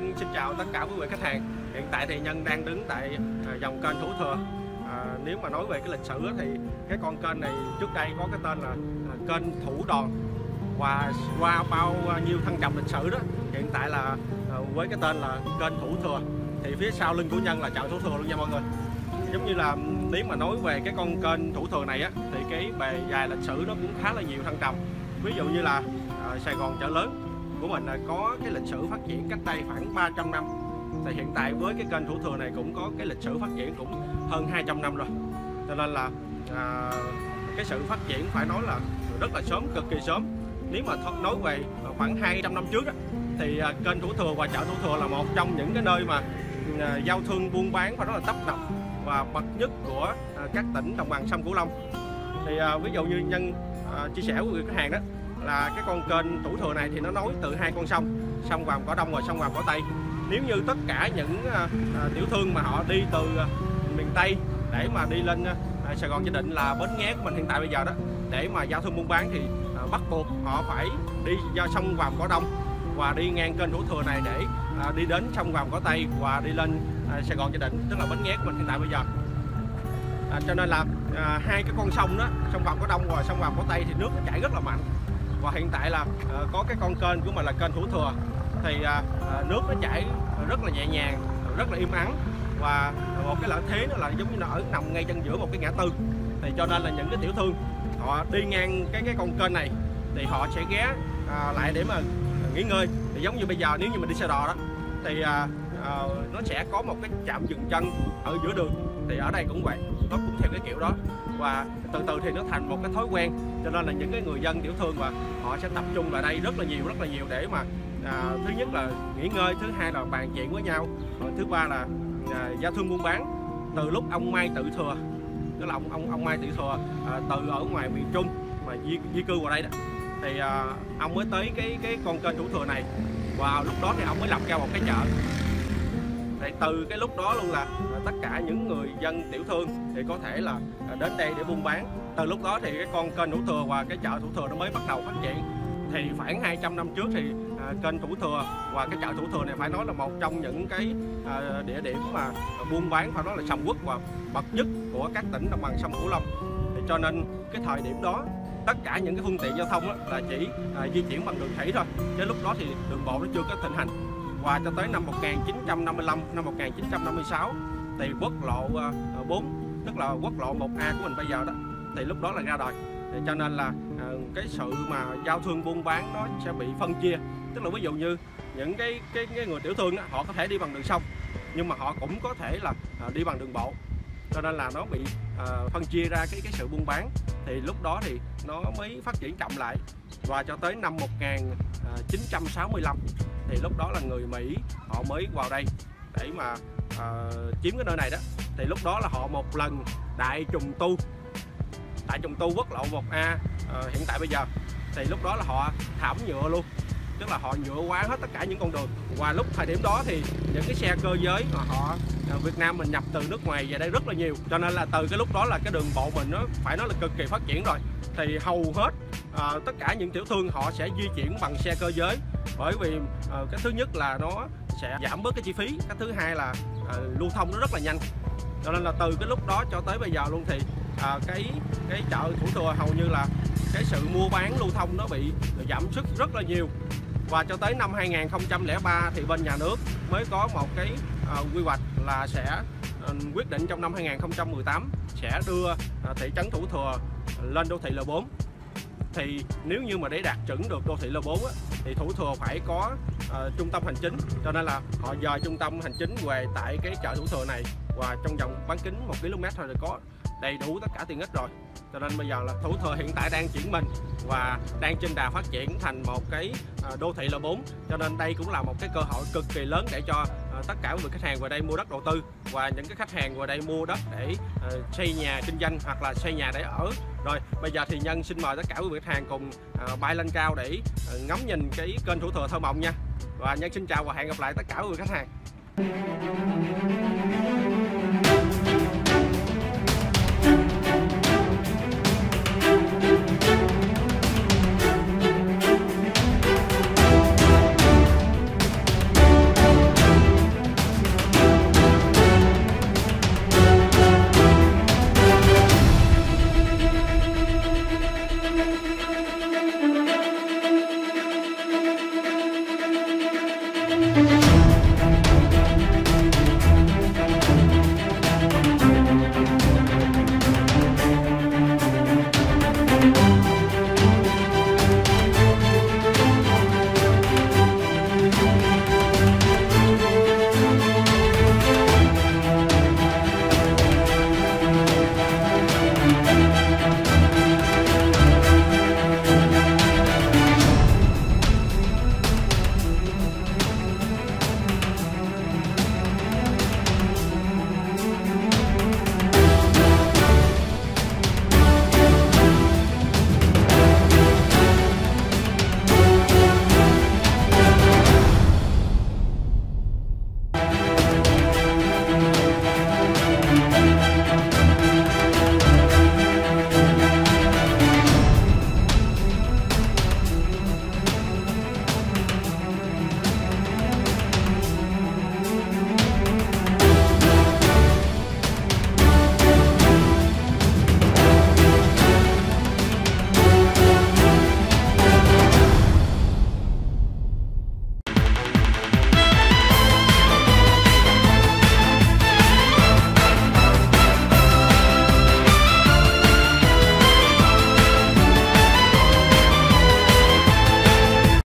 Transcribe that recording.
Nhân xin chào tất cả quý vị khách hàng. Hiện tại thì Nhân đang đứng tại dòng kênh Thủ Thừa. Nếu mà nói về cái lịch sử thì cái con kênh này trước đây có cái tên là kênh Thủ Đòn, và qua bao nhiêu thăng trầm lịch sử đó, hiện tại là với cái tên là kênh Thủ Thừa. Thì phía sau lưng của Nhân là chợ Thủ Thừa luôn nha mọi người. Giống như là nếu mà nói về cái con kênh Thủ Thừa này á, thì cái bề dài lịch sử nó cũng khá là nhiều thăng trầm. Ví dụ như là Sài Gòn chợ lớn của mình có cái lịch sử phát triển cách đây khoảng 300 năm. Thì hiện tại với cái kênh Thủ Thừa này cũng có cái lịch sử phát triển cũng hơn 200 năm rồi. Cho nên là cái sự phát triển phải nói là rất là sớm, cực kỳ sớm. Nếu mà nói về khoảng 200 năm trước đó, thì kênh Thủ Thừa và chợ Thủ Thừa là một trong những cái nơi mà giao thương buôn bán và rất là tấp nập và bậc nhất của các tỉnh đồng bằng sông Cửu Long. Thì ví dụ như Nhân chia sẻ với khách hàng đó là cái con kênh Thủ Thừa này thì nó nối từ hai con sông, sông Vàm Cỏ Đông và sông Vàm Cỏ Tây. Nếu như tất cả những tiểu thương mà họ đi từ miền Tây để mà đi lên Sài Gòn Gia Định là bến nghé của mình hiện tại bây giờ đó, để mà giao thương buôn bán thì bắt buộc họ phải đi do sông Vàm Cỏ Đông và đi ngang kênh Thủ Thừa này để đi đến sông Vàm Cỏ Tây và đi lên Sài Gòn Gia Định, tức là bến nghé của mình hiện tại bây giờ. Cho nên là hai cái con sông đó, sông Vàm Cỏ Đông và sông Vàm Cỏ Tây thì nước nó chảy rất là mạnh. Và hiện tại là có cái con kênh của mình là kênh Thủ Thừa thì nước nó chảy rất là nhẹ nhàng, rất là im ắng, và một cái lợi thế nữa là giống như nó nằm ngay chân giữa một cái ngã tư. Thì cho nên là những cái tiểu thương họ đi ngang cái con kênh này thì họ sẽ ghé lại để mà nghỉ ngơi. Thì giống như bây giờ nếu như mình đi xe đò đó thì nó sẽ có một cái trạm dừng chân ở giữa đường, thì ở đây cũng vậy, nó cũng theo cái kiểu đó. Và từ từ thì nó thành một cái thói quen, cho nên là những cái người dân tiểu thương và họ sẽ tập trung vào đây rất là nhiều để mà thứ nhất là nghỉ ngơi, thứ hai là bàn chuyện với nhau, thứ ba là giao thương buôn bán. Từ lúc ông Mai Tự Thừa, tức là ông Mai Tự Thừa từ ở ngoài miền Trung mà di cư vào đây đó, thì ông mới tới cái con kênh Thủ Thừa này, và lúc đó thì ông mới lập ra một cái chợ. Thì từ cái lúc đó luôn là tất cả những người dân tiểu thương thì có thể là đến đây để buôn bán. Từ lúc đó thì cái con kênh Thủ Thừa và cái chợ Thủ Thừa nó mới bắt đầu phát triển. Thì khoảng 200 năm trước thì kênh Thủ Thừa và cái chợ Thủ Thừa này phải nói là một trong những cái địa điểm mà buôn bán phải nói là sầm uất và bậc nhất của các tỉnh đồng bằng sông Cửu Long. Thì cho nên cái thời điểm đó tất cả những cái phương tiện giao thông là chỉ di chuyển bằng đường thủy thôi, chứ lúc đó thì đường bộ nó chưa có thịnh hành. Và cho tới năm 1955, năm 1956 thì quốc lộ 4, tức là quốc lộ 1A của mình bây giờ đó, thì lúc đó là ra đời. Thì cho nên là cái sự mà giao thương buôn bán nó sẽ bị phân chia, tức là ví dụ như những cái người tiểu thương đó, họ có thể đi bằng đường sông nhưng mà họ cũng có thể là đi bằng đường bộ. Cho nên là nó bị phân chia ra cái sự buôn bán, thì lúc đó thì nó mới phát triển chậm lại. Và cho tới năm 1965 thì lúc đó là người Mỹ họ mới vào đây để mà chiếm cái nơi này đó. Thì lúc đó là họ một lần đại trùng tu quốc lộ 1A hiện tại bây giờ, thì lúc đó là họ thảm nhựa luôn, tức là họ nhựa hóa hết tất cả những con đường. Và lúc thời điểm đó thì những cái xe cơ giới mà họ Việt Nam mình nhập từ nước ngoài về đây rất là nhiều, cho nên là từ cái lúc đó là cái đường bộ mình nó phải nói là cực kỳ phát triển rồi. Thì hầu hết tất cả những tiểu thương họ sẽ di chuyển bằng xe cơ giới, bởi vì cái thứ nhất là nó sẽ giảm bớt cái chi phí, cái thứ hai là lưu thông nó rất là nhanh. Cho nên là từ cái lúc đó cho tới bây giờ luôn thì cái chợ Thủ Thừa hầu như là cái sự mua bán lưu thông nó bị giảm sút rất là nhiều. Và cho tới năm 2003 thì bên nhà nước mới có một cái quy hoạch là sẽ quyết định trong năm 2018 sẽ đưa thị trấn Thủ Thừa lên đô thị L4. Thì nếu như mà để đạt chuẩn được đô thị L4 á, thì Thủ Thừa phải có trung tâm hành chính. Cho nên là họ dời trung tâm hành chính về tại cái chợ Thủ Thừa này, và trong vòng bán kính 1 km thôi là có đầy đủ tất cả tiện ích rồi. Cho nên bây giờ là Thủ Thừa hiện tại đang chuyển mình và đang trên đà phát triển thành một cái đô thị L4. Cho nên đây cũng là một cái cơ hội cực kỳ lớn để cho tất cả các khách hàng vào đây mua đất đầu tư, và những cái khách hàng vào đây mua đất để xây nhà kinh doanh hoặc là xây nhà để ở. Rồi bây giờ thì Nhân xin mời tất cả quý vị khách hàng cùng bay lên cao để ngắm nhìn cái kênh Thủ Thừa thơ mộng nha. Và Nhân xin chào và hẹn gặp lại tất cả quý vị khách hàng.